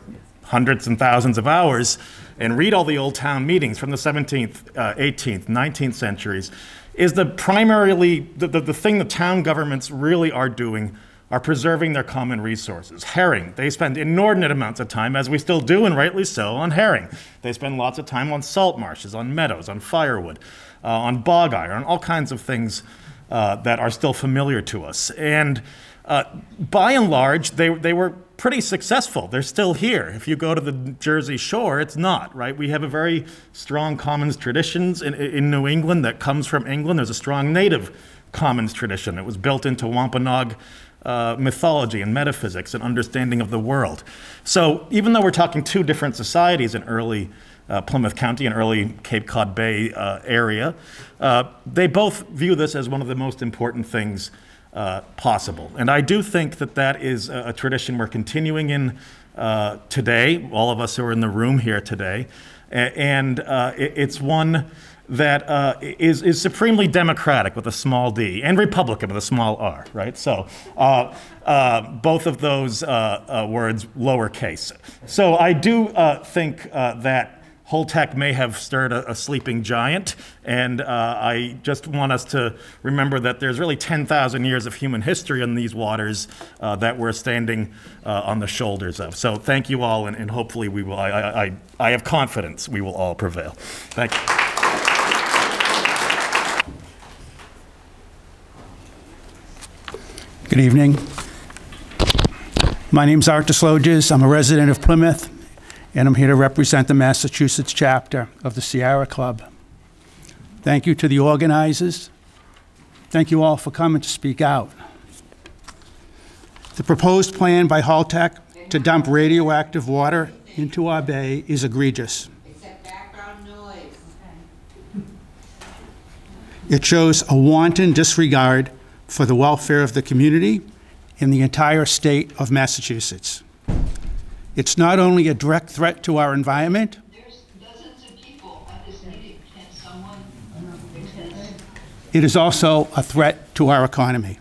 hundreds and thousands of hours, and read all the old town meetings from the seventeenth, uh, eighteenth, nineteenth centuries, is the primarily, the, the, the thing the town governments really are doing are preserving their common resources. Herring, they spend inordinate amounts of time, as we still do, and rightly so, on herring. They spend lots of time on salt marshes, on meadows, on firewood, uh, on bog iron, all kinds of things uh, that are still familiar to us. And uh, by and large, they, they were pretty successful. They're still here. If you go to the Jersey Shore, it's not, right? We have a very strong commons traditions in, in New England that comes from England. There's a strong native commons tradition. It was built into Wampanoag Uh, mythology and metaphysics and understanding of the world. So even though we're talking two different societies in early uh, Plymouth County and early Cape Cod Bay uh, area, uh, they both view this as one of the most important things uh, possible. And I do think that that is a, a tradition we're continuing in uh, today, all of us who are in the room here today. A and uh, it, it's one that uh, is, is supremely democratic with a small d and Republican with a small r, right? So uh, uh, both of those uh, uh, words lowercase. So I do uh, think uh, that Holtec may have stirred a, a sleeping giant, and uh, I just want us to remember that there's really ten thousand years of human history in these waters uh, that we're standing uh, on the shoulders of. So thank you all, and, and hopefully we will, I, I, I have confidence we will all prevail. Thank you. Good evening. My name's Art Desloges. I'm a resident of Plymouth, and I'm here to represent the Massachusetts chapter of the Sierra Club. Thank you to the organizers. Thank you all for coming to speak out. The proposed plan by Holtec to dump radioactive water into our bay is egregious. It shows a wanton disregard for the welfare of the community and the entire state of Massachusetts. It's not only a direct threat to our environment. There's dozens of people at this meeting. Can someone fix this? It is also a threat to our economy.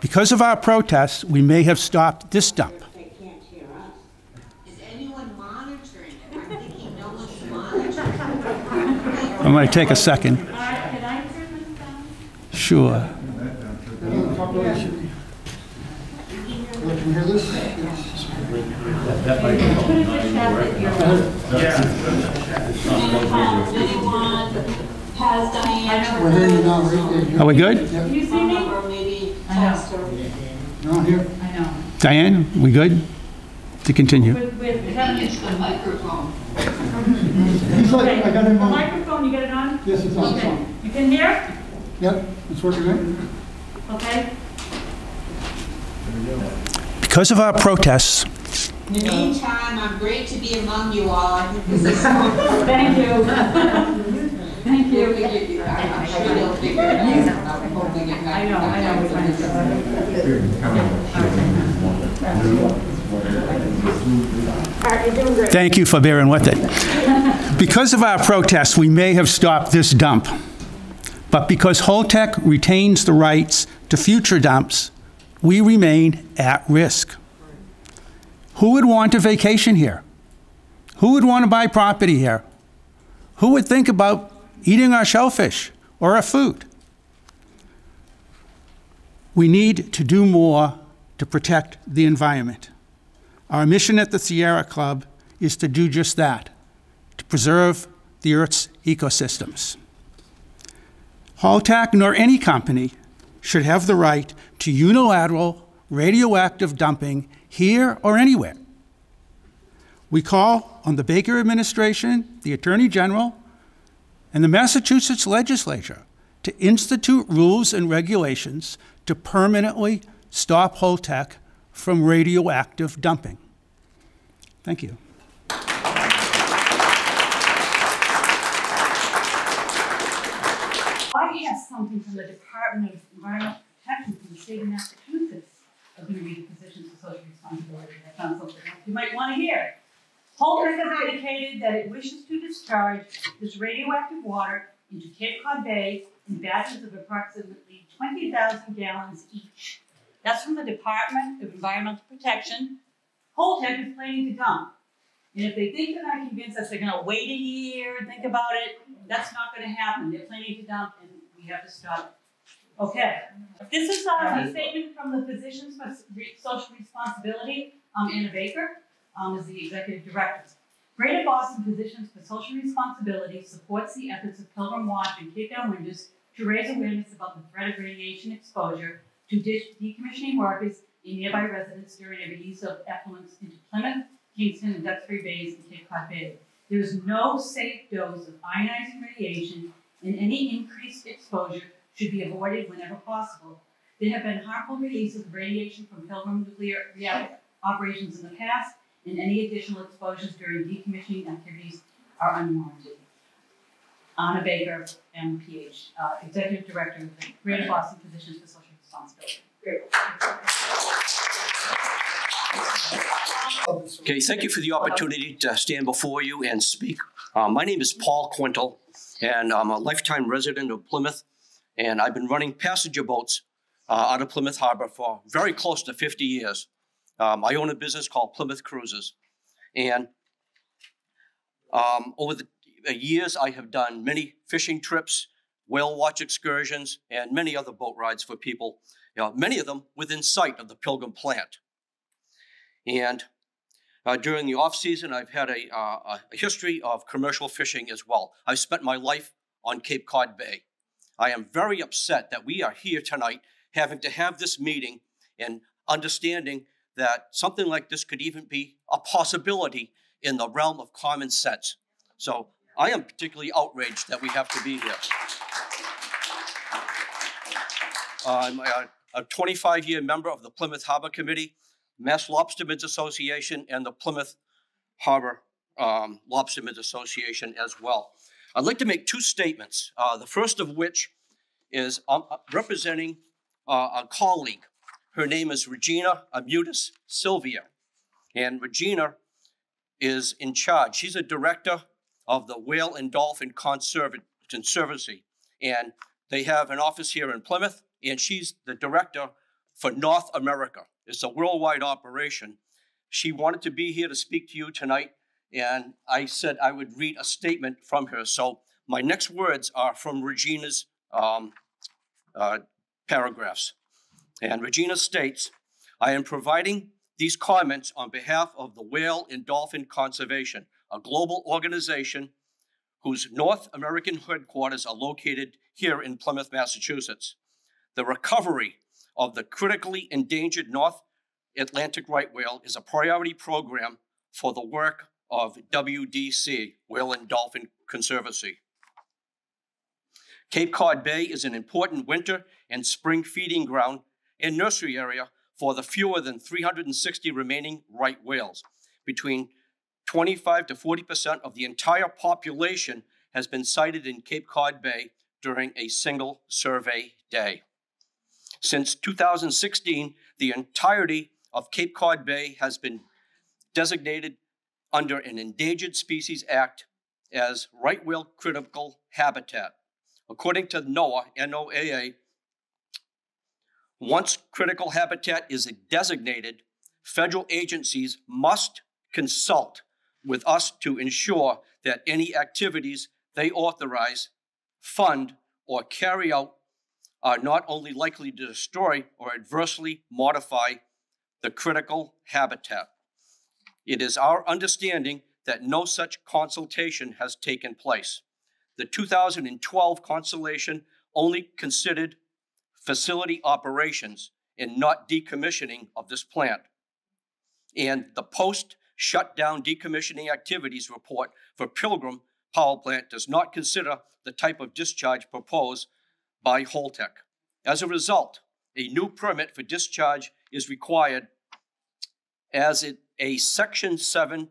Because of our protests, we may have stopped this dump. They can't hear us. Is anyone monitoring it? I'm thinking no one's monitoring it. I'm going to take a second. Can I turn this down? Sure. Are we good? Can you see me? Or maybe no, here. I know. Diane, we good? To continue. With, with, it's the microphone. He's like, okay. I got him on. The microphone, you got it on? Yes, it's on. Okay. You can hear? Yep, it's working right. Okay. There we go. Because of our protests. In the meantime, I'm great to be among you all. Thank you. Thank you. I'm sure you'll figure it out. I'm hoping it I know, I know. Right, you're doing great. Thank you for bearing with it. Because of our protests, we may have stopped this dump. But because Holtec retains the rights to future dumps, we remain at risk. Who would want to vacation here? Who would want to buy property here? Who would think about eating our shellfish or our food? We need to do more to protect the environment. Our mission at the Sierra Club is to do just that, to preserve the Earth's ecosystems. Holtec nor any company should have the right to unilateral radioactive dumping here or anywhere. We call on the Baker administration, the Attorney General, and the Massachusetts legislature to institute rules and regulations to permanently stop Holtec from radioactive dumping. Thank you. I have something from the Department of Environmental Protection from the state of Massachusetts. I'm going to read the Physicians for Social Responsibility. I found something else you might want to hear. Holtec has indicated that it wishes to discharge this radioactive water into Cape Cod Bay in batches of approximately twenty thousand gallons each. That's from the Department of Environmental Protection. Holtec is planning to dump. And if they think they're not convinced us, they're going to wait a year and think about it, that's not going to happen. They're planning to dump, and we have to stop it. Okay. This is uh, a statement from the Physicians for Social Responsibility. Um, Anna Baker um, is the Executive Director. Greater Boston Physicians for Social Responsibility supports the efforts of Pilgrim Watch and Cape Cod Winters to raise awareness about the threat of radiation exposure to decommissioning workers and nearby residents during a release of effluents into Plymouth, Kingston, and Duxbury Bays and Cape Cod Bay. There is no safe dose of ionizing radiation, and any increased exposure should be avoided whenever possible. There have been harmful releases of radiation from Pilgrim nuclear reactor operations in the past, and any additional exposures during decommissioning activities are unwarranted. Anna Baker, M P H, uh, Executive Director of the Greater Boston Physicians for Social Responsibility. Okay, thank you for the opportunity to stand before you and speak. Uh, my name is Paul Quintal, and I'm a lifetime resident of Plymouth, and I've been running passenger boats uh, out of Plymouth Harbor for very close to fifty years. Um, I own a business called Plymouth Cruises, and um, over the years I have done many fishing trips, whale watch excursions, and many other boat rides for people, you know, many of them within sight of the Pilgrim plant. And uh, during the off-season, I've had a, uh, a history of commercial fishing as well. I've spent my life on Cape Cod Bay. I am very upset that we are here tonight having to have this meeting and understanding that something like this could even be a possibility in the realm of common sense. So I am particularly outraged that we have to be here. I'm a twenty-five year member of the Plymouth Harbor Committee, Mass Lobstermen's Association, and the Plymouth Harbor um, Lobstermen's Association as well. I'd like to make two statements, uh, the first of which is um, representing uh, a colleague. Her name is Regina Asmutis-Silvia, and Regina is in charge. She's a director of the Whale and Dolphin Conservancy, and they have an office here in Plymouth, and she's the director for North America. It's a worldwide operation. She wanted to be here to speak to you tonight, and I said I would read a statement from her. So my next words are from Regina's um, uh, paragraphs. And Regina states, I am providing these comments on behalf of the Whale and Dolphin Conservation, a global organization whose North American headquarters are located here in Plymouth, Massachusetts. The recovery of the critically endangered North Atlantic right whale is a priority program for the work of W D C, Whale and Dolphin Conservancy. Cape Cod Bay is an important winter and spring feeding ground and nursery area for the fewer than three hundred sixty remaining right whales. Between twenty-five to forty percent of the entire population has been sighted in Cape Cod Bay during a single survey day. Since two thousand sixteen, the entirety of Cape Cod Bay has been designated under an Endangered Species Act as right whale critical habitat. According to NOAA, N O A A, once critical habitat is designated, federal agencies must consult with us to ensure that any activities they authorize, fund, or carry out are not only likely to destroy or adversely modify the critical habitat. It is our understanding that no such consultation has taken place. The two thousand twelve consultation only considered facility operations and not decommissioning of this plant. And the post-shutdown decommissioning activities report for Pilgrim Power Plant does not consider the type of discharge proposed by Holtec. As a result, a new permit for discharge is required as it, a Section seven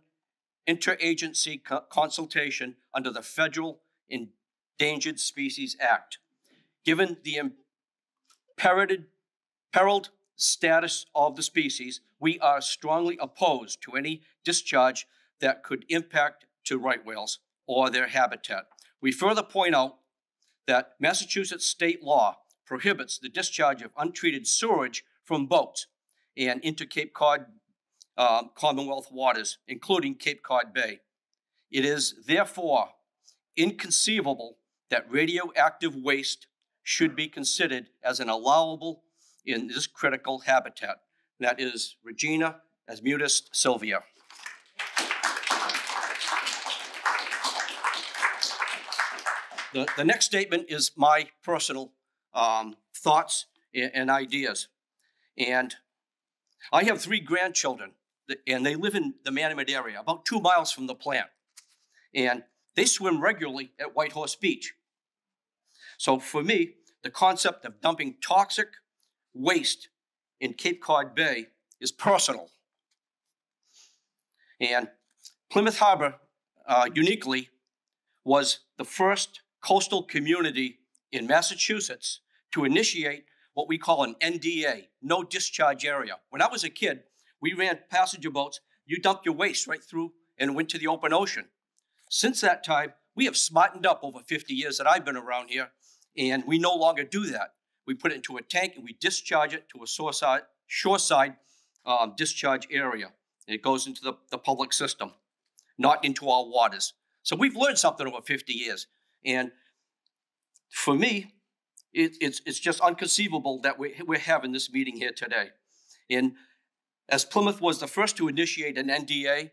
interagency co consultation under the Federal Endangered Species Act. Given the imperiled status of the species, we are strongly opposed to any discharge that could impact to right whales or their habitat. We further point out that Massachusetts state law prohibits the discharge of untreated sewage from boats and into Cape Cod um, Commonwealth waters, including Cape Cod Bay. It is therefore inconceivable that radioactive waste should be considered as an allowable in this critical habitat. And that is Regina Asmutis-Silvia. The, the next statement is my personal um, thoughts and, and ideas. And I have three grandchildren, that, and they live in the Manamet area, about two miles from the plant. And they swim regularly at White Horse Beach. So for me, the concept of dumping toxic waste in Cape Cod Bay is personal. And Plymouth Harbor, uh, uniquely, was the first coastal community in Massachusetts to initiate what we call an N D A, no discharge area. When I was a kid, we ran passenger boats. You dumped your waste right through and went to the open ocean. Since that time, we have smartened up over fifty years that I've been around here, and we no longer do that. We put it into a tank and we discharge it to a shoreside um, discharge area. And it goes into the, the public system, not into our waters. So we've learned something over fifty years. And for me, it, it's, it's just inconceivable that we're, we're having this meeting here today. And as Plymouth was the first to initiate an N D A,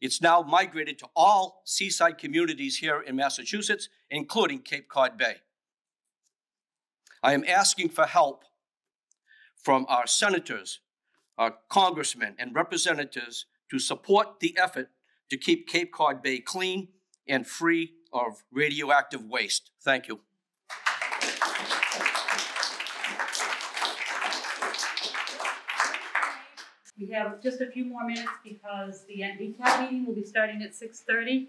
it's now migrated to all seaside communities here in Massachusetts, including Cape Cod Bay. I am asking for help from our senators, our congressmen, and representatives to support the effort to keep Cape Cod Bay clean and free of radioactive waste. Thank you. We have just a few more minutes because the N D C A P meeting will be starting at six thirty.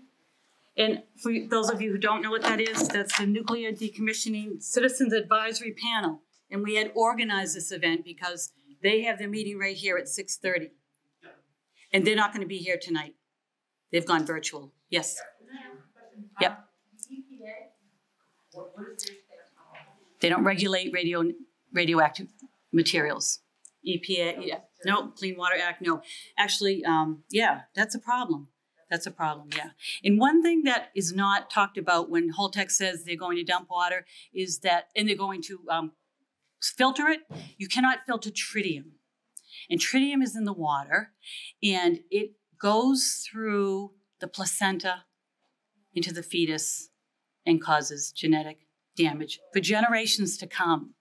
And for those of you who don't know what that is, that's the Nuclear Decommissioning Citizens Advisory Panel. And we had organized this event because they have their meeting right here at six thirty. And they're not going to be here tonight. They've gone virtual. Yes. Yep. They don't regulate radio radioactive materials. E P A, yeah. No, Clean Water Act, no. Actually, um, yeah, that's a problem. That's a problem, yeah. And one thing that is not talked about when Holtec says they're going to dump water is that, and they're going to um, filter it, you cannot filter tritium. And tritium is in the water, and it goes through the placenta into the fetus and causes genetic damage for generations to come.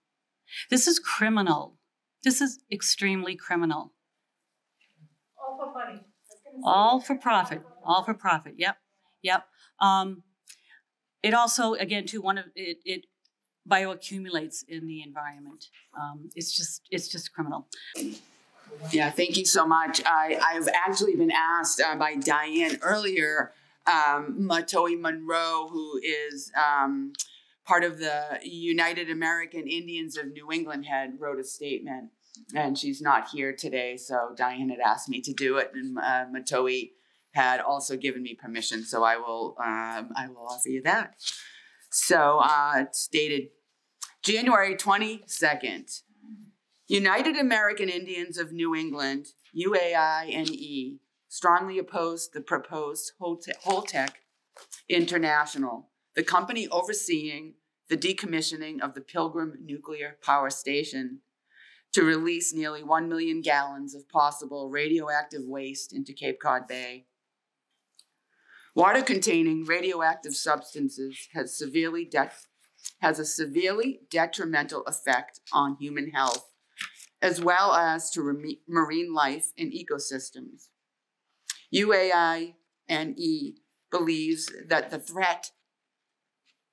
This is criminal. This is extremely criminal. All for money. All for profit. All for profit. Yep. Yep. Um, it also, again, too, one of it, it bioaccumulates in the environment. Um, it's just it's just criminal. Yeah, thank you so much. I, I've actually been asked uh, by Diane earlier, um, Matoe Monroe, who is um, part of the United American Indians of New England, had wrote a statement, and she's not here today. So Diane had asked me to do it, and uh, Matoe had also given me permission. So I will, um, I will offer you that. So uh, it's dated January twenty-second. United American Indians of New England, U A I N E, strongly opposed the proposed Holtec International, the company overseeing the decommissioning of the Pilgrim Nuclear Power Station, to release nearly one million gallons of possible radioactive waste into Cape Cod Bay. Water containing radioactive substances has, severely de- has a severely detrimental effect on human health, as well as to marine life and ecosystems. U A I N E believes that the threat,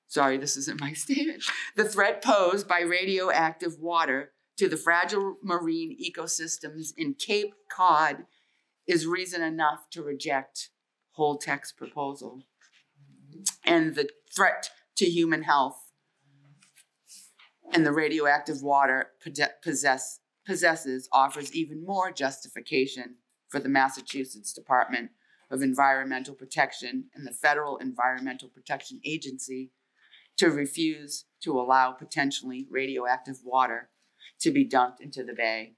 sorry, this isn't my statement, the threat posed by radioactive water to the fragile marine ecosystems in Cape Cod is reason enough to reject Holtec's proposal and the threat to human health and the radioactive water possess possesses offers even more justification for the Massachusetts Department of Environmental Protection and the Federal Environmental Protection Agency to refuse to allow potentially radioactive water to be dumped into the bay.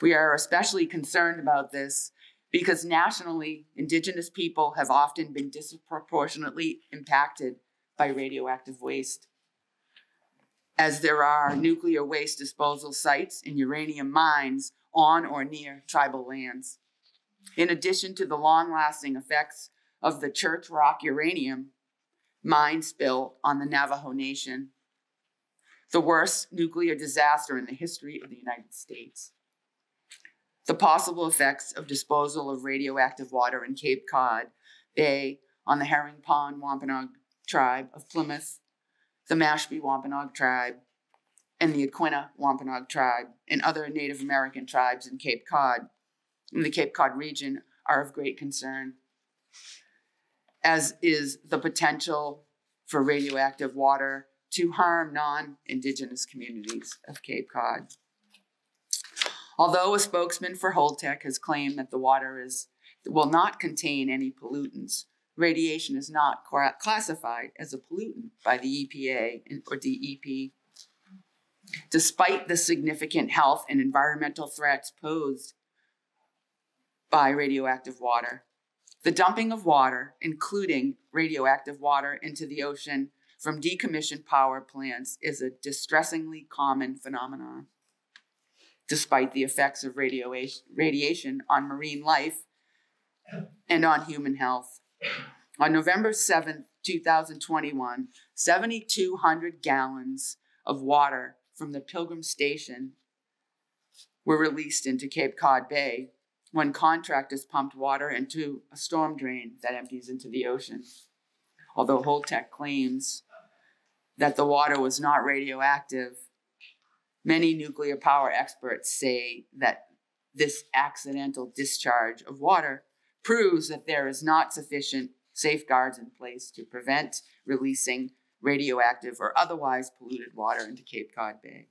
We are especially concerned about this because nationally, Indigenous people have often been disproportionately impacted by radioactive waste, as there are nuclear waste disposal sites and uranium mines on or near tribal lands. In addition to the long-lasting effects of the Church Rock uranium mine spill on the Navajo Nation, the worst nuclear disaster in the history of the United States, the possible effects of disposal of radioactive water in Cape Cod Bay on the Herring Pond Wampanoag tribe of Plymouth, the Mashpee Wampanoag tribe, and the Aquinnah Wampanoag tribe, and other Native American tribes in Cape Cod, in the Cape Cod region, are of great concern, as is the potential for radioactive water to harm non-Indigenous communities of Cape Cod. Although a spokesman for Holtec has claimed that the water is, will not contain any pollutants, radiation is not classified as a pollutant by the E P A or D E P. Despite the significant health and environmental threats posed by radioactive water, the dumping of water, including radioactive water, into the ocean from decommissioned power plants is a distressingly common phenomenon. Despite the effects of radiation on marine life and on human health, on November seventh, two thousand twenty-one, seven thousand two hundred gallons of water from the Pilgrim Station were released into Cape Cod Bay when contractors pumped water into a storm drain that empties into the ocean. Although Holtec claims that the water was not radioactive, many nuclear power experts say that this accidental discharge of water proves that there is not sufficient safeguards in place to prevent releasing radioactive or otherwise polluted water into Cape Cod Bay.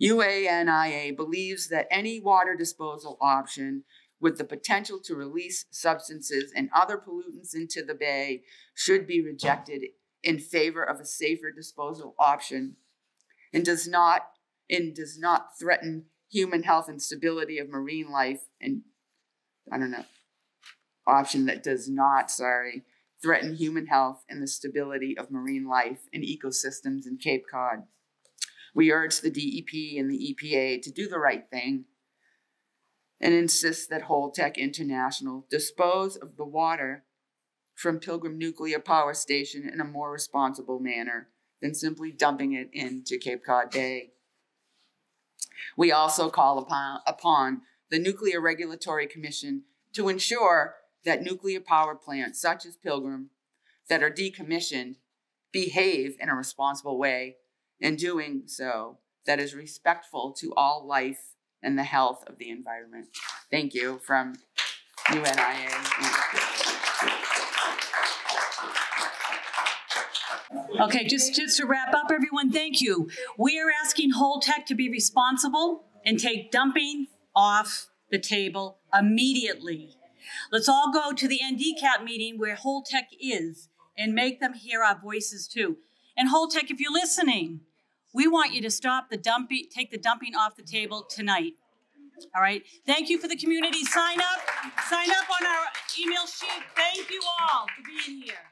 U A N I A believes that any water disposal option with the potential to release substances and other pollutants into the bay should be rejected in favor of a safer disposal option and does not, and does not threaten human health and stability of marine life and, I don't know, option that does not, sorry, threaten human health and the stability of marine life and ecosystems in Cape Cod. We urge the D E P and the E P A to do the right thing and insist that Holtec International dispose of the water from Pilgrim Nuclear Power Station in a more responsible manner than simply dumping it into Cape Cod Bay. We also call upon, upon the Nuclear Regulatory Commission to ensure that nuclear power plants such as Pilgrim that are decommissioned behave in a responsible way in doing so that is respectful to all life and the health of the environment. Thank you from U N I A. Okay, just, just to wrap up, everyone, thank you. We are asking Holtec to be responsible and take dumping off the table immediately. Let's all go to the N D CAP meeting where Holtec is and make them hear our voices too. And Holtec, if you're listening, we want you to stop the dumping, take the dumping off the table tonight. All right, thank you for the community. Sign up, sign up on our email sheet. Thank you all for being here.